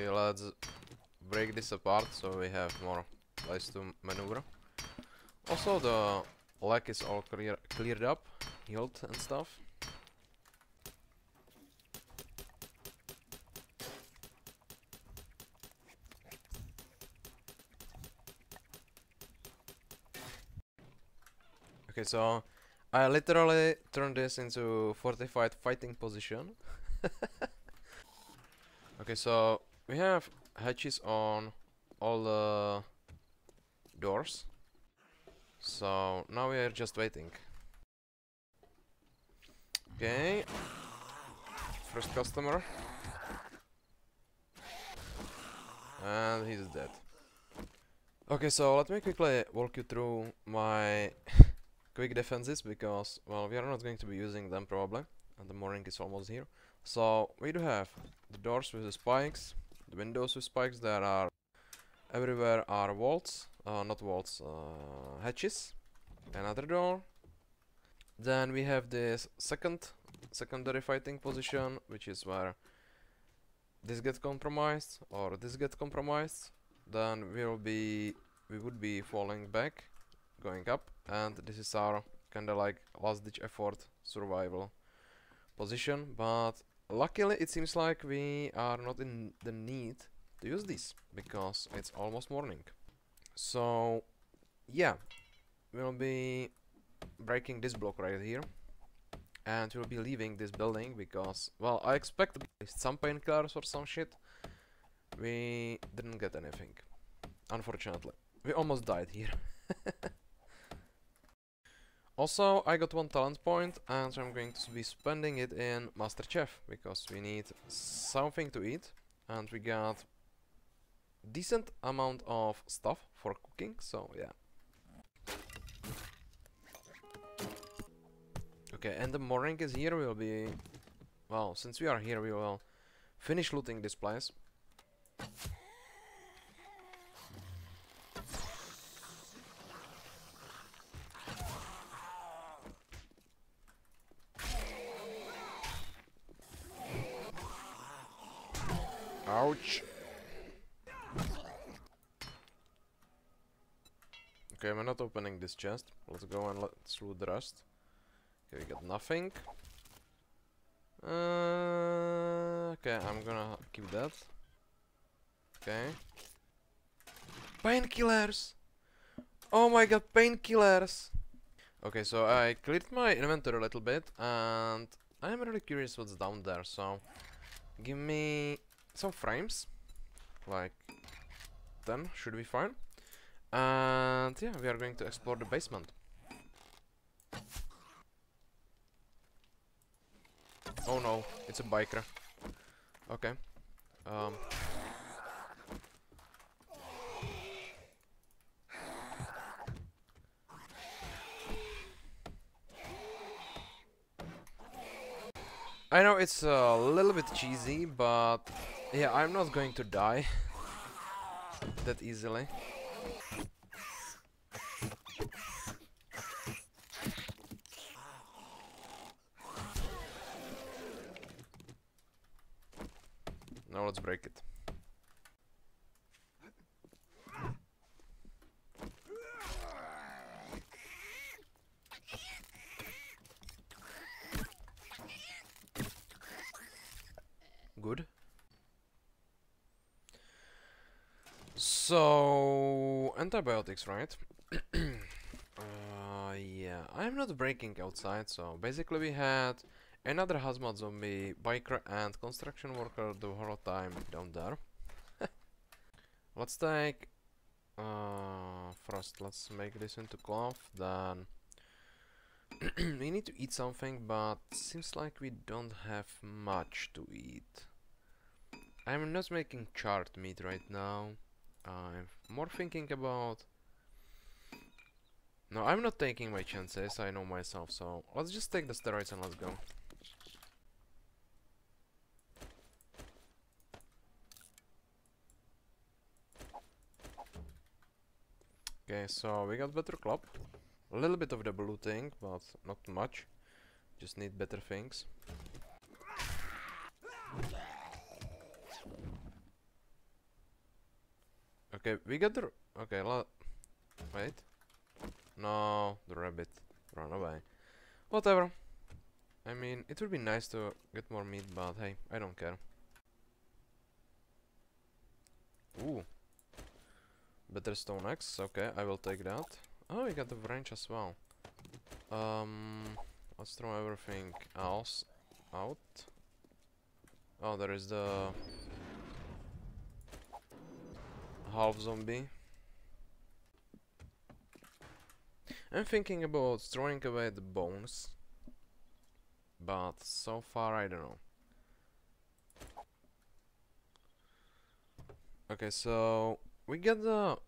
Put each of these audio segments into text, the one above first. Okay, let's break this apart so we have more place to maneuver. Also, the leg is all cleared up, healed and stuff. Okay, so I literally turned this into fortified fighting position. Okay, so we have hatches on all the doors. So now we are just waiting. Okay, first customer, and he's dead. Okay, so let me quickly walk you through my quick defenses, because, well, we are not going to be using them probably, and the morning is almost here. So we do have the doors with the spikes, the windows with spikes. There are everywhere are vaults, not vaults, hatches. Another door. Then we have this secondary fighting position, which is where this gets compromised or this gets compromised. Then we would be falling back, going up, and this is our kind of like last ditch effort survival position. But luckily it seems like we are not in the need to use this, because it's almost morning. So yeah, we'll be breaking this block right here, and we'll be leaving this building because, well, I expect some painkillers or some shit. We didn't get anything, unfortunately. We almost died here. Also, I got one talent point, and I'm going to be spending it in Master Chef, because we need something to eat, and we got decent amount of stuff for cooking, so yeah. Okay, and the morning is here. We'll be, well, since we are here, we will finish looting this place. Ouch. Okay, we're not opening this chest. Let's go and let's loot the rest. Okay, we got nothing. Okay, I'm gonna keep that. Okay. Painkillers! Oh my god, painkillers! Okay, so I cleared my inventory a little bit, and I'm really curious what's down there, so give me some frames, like 10 should be fine. And yeah, we are going to explore the basement. Oh no, it's a biker. Okay. I know it's a little bit cheesy, but yeah, I'm not going to die that easily. Now let's break it. Good. So, antibiotics, right? Yeah, I'm not breaking outside, so basically we had another hazmat zombie, biker and construction worker the whole time down there. Let's take... first, let's make this into cloth, then... we need to eat something, but seems like we don't have much to eat. I'm not making charred meat right now. I'm more thinking about... No, I'm not taking my chances, I know myself, so let's just take the steroids and let's go. Okay, so we got better club. A little bit of the blue thing, but not much. Just need better things. Okay, we got the... Okay, wait. No, the rabbit ran away. Whatever. I mean, it would be nice to get more meat, but hey, I don't care. Ooh. Better stone axe. Okay, I will take that. Oh, we got the branch as well. Let's throw everything else out. Oh, there is the... half zombie. I'm thinking about throwing away the bones, but so far I don't know. Okay, so we get the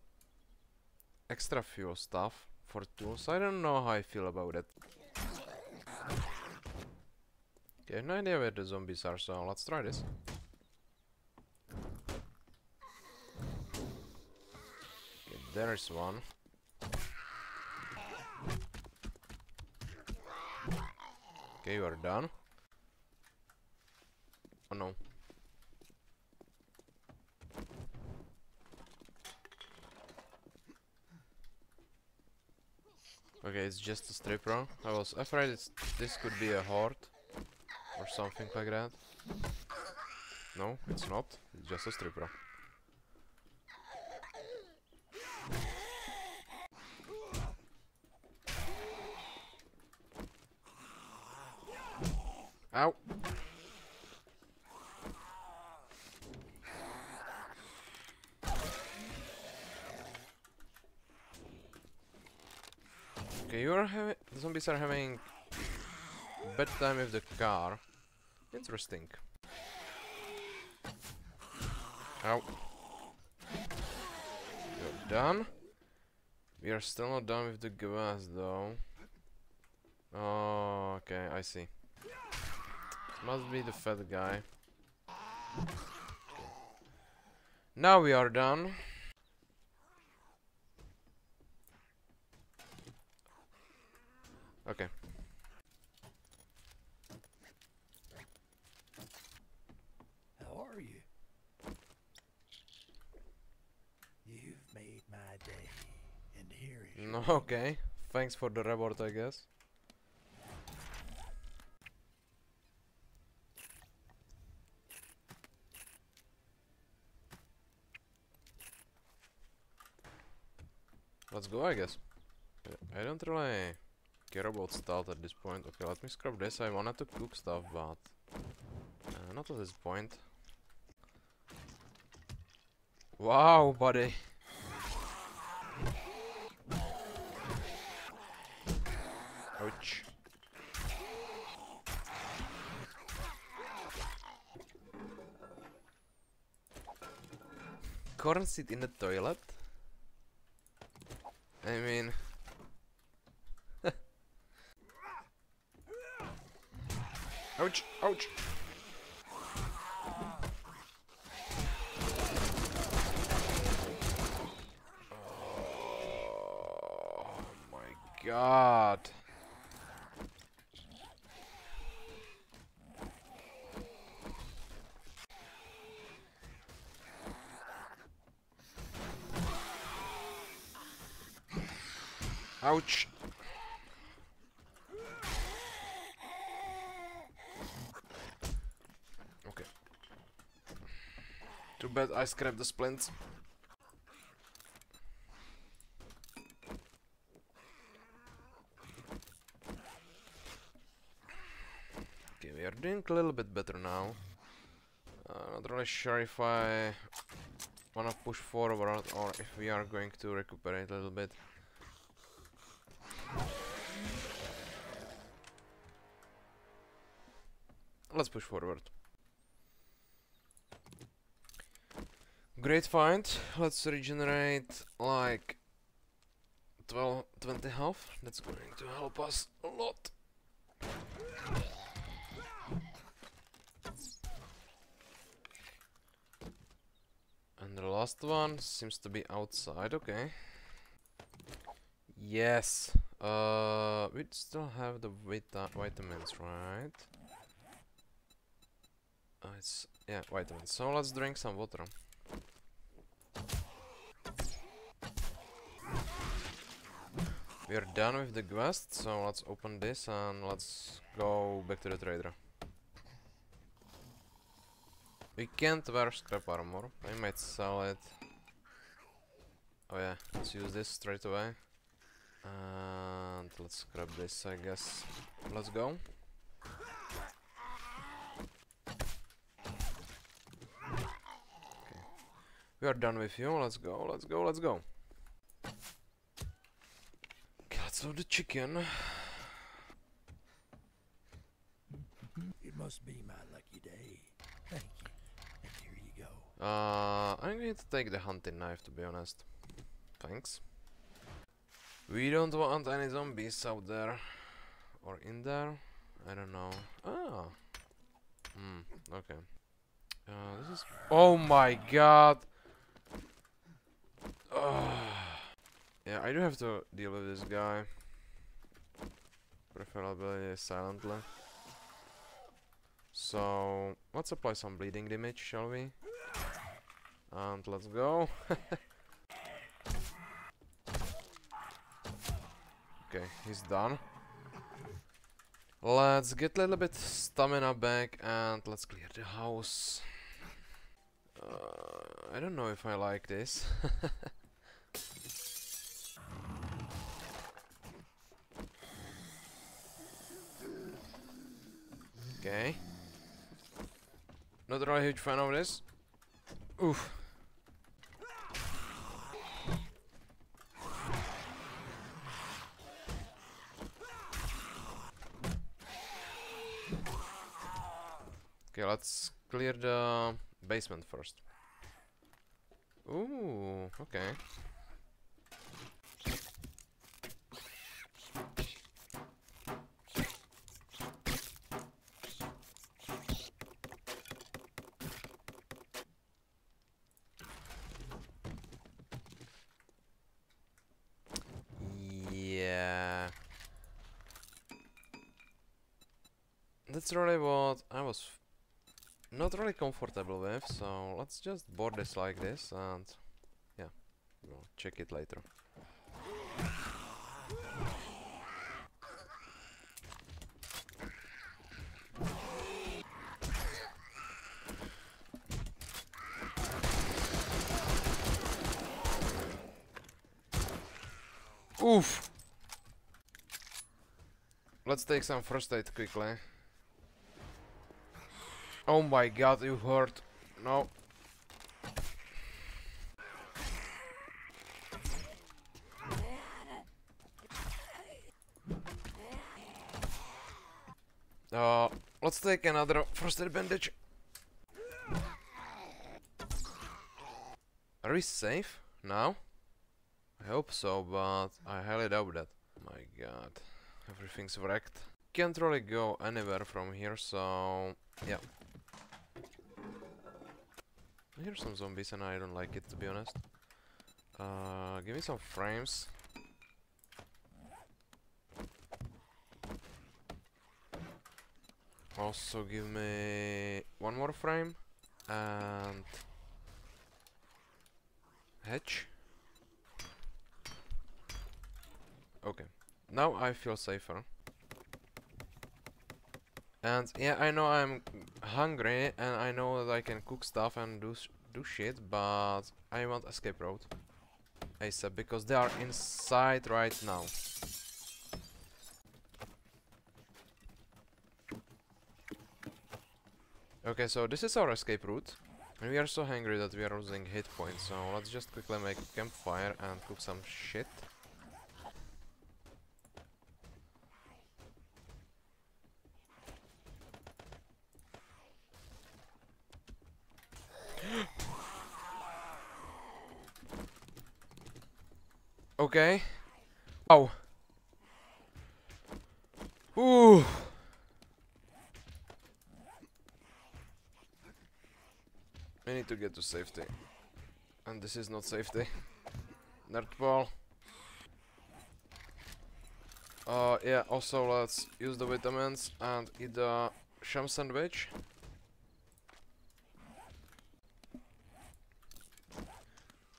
extra fuel stuff for tools. I don't know how I feel about it. Okay, I have no idea where the zombies are, so let's try this. Okay, there's one. Okay, we're done. Oh no. Okay, it's just a stripper. I was afraid this could be a horde or something like that. No, it's not. It's just a stripper. Ow. Okay, you are having... the zombies are having a bad time with the car. Interesting. Ow. You're done. We are still not done with the grass though. Oh, okay, I see. Must be the fat guy. Now we are done. Okay. How are you? You've made my day, and here is your... Okay. Thanks for the reward, I guess. Let's go, I guess. I don't really care about stealth at this point. Okay, let me scrap this. I wanted to cook stuff, but not at this point. Wow, buddy. Ouch. Corn sit in the toilet? I mean... ouch! Ouch! Oh my god! Ouch! Okay. Too bad I scrapped the splints. Okay, we are doing a little bit better now. I'm not really sure if I wanna push forward or if we are going to recuperate a little bit. Let's push forward. Great find. Let's regenerate like 20 health. That's going to help us a lot. And the last one seems to be outside. Okay. Yes. We still have the vitamins, right? Yeah, vitamins. So let's drink some water. We're done with the quest, so let's open this and let's go back to the trader. We can't wear scrap armor. I might sell it. Oh yeah, let's use this straight away. And let's grab this, I guess. Let's go. Okay. We are done with you. Let's go, let's go, let's go. So the chicken. It must be my lucky day. Thank you. And here you go. I'm going to take the hunting knife, to be honest. Thanks. We don't want any zombies out there. Or in there. I don't know. Ah. Okay. This is... Oh my god. Yeah, I do have to deal with this guy, preferably silently. So, let's apply some bleeding damage, shall we? And let's go. Okay, he's done. Let's get a little bit stamina back and let's clear the house. I don't know if I like this. Okay. Not really a huge fan of this. Oof. Okay, let's clear the basement first. Ooh, okay. That's really what I was not really comfortable with, so let's just board this like this and yeah, we'll check it later. Oof! Let's take some first aid quickly. Oh my god, you hurt. No. Let's take another first aid bandage. Are we safe now? I hope so, but I highly doubt that. My god, everything's wrecked. Can't really go anywhere from here, so yeah. I hear some zombies and I don't like it, to be honest. Give me some frames. Also give me one more frame and hatch. Okay, now I feel safer. And yeah, I know I'm hungry and I know that I can cook stuff and do shit, but I want escape route ASAP because they are inside right now. Okay, so this is our escape route. And we are so hungry that we are losing hit points, so let's just quickly make a campfire and cook some shit. Okay. Wow. Ooh. I need to get to safety. And this is not safety. Nerdball. Yeah, also let's use the vitamins and eat the sham sandwich.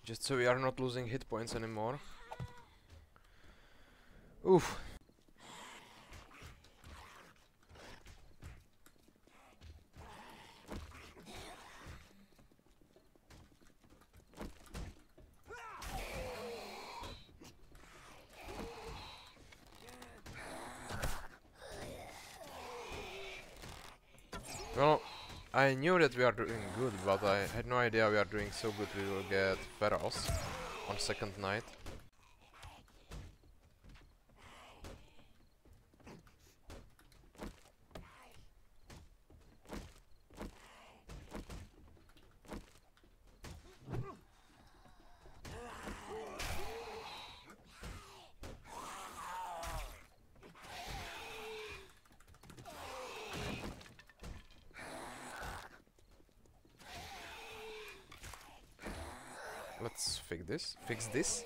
Just so we are not losing hit points anymore. Oof. Well, I knew that we are doing good, but I had no idea we are doing so good we will get Pharaohs on second night. Let's fix this.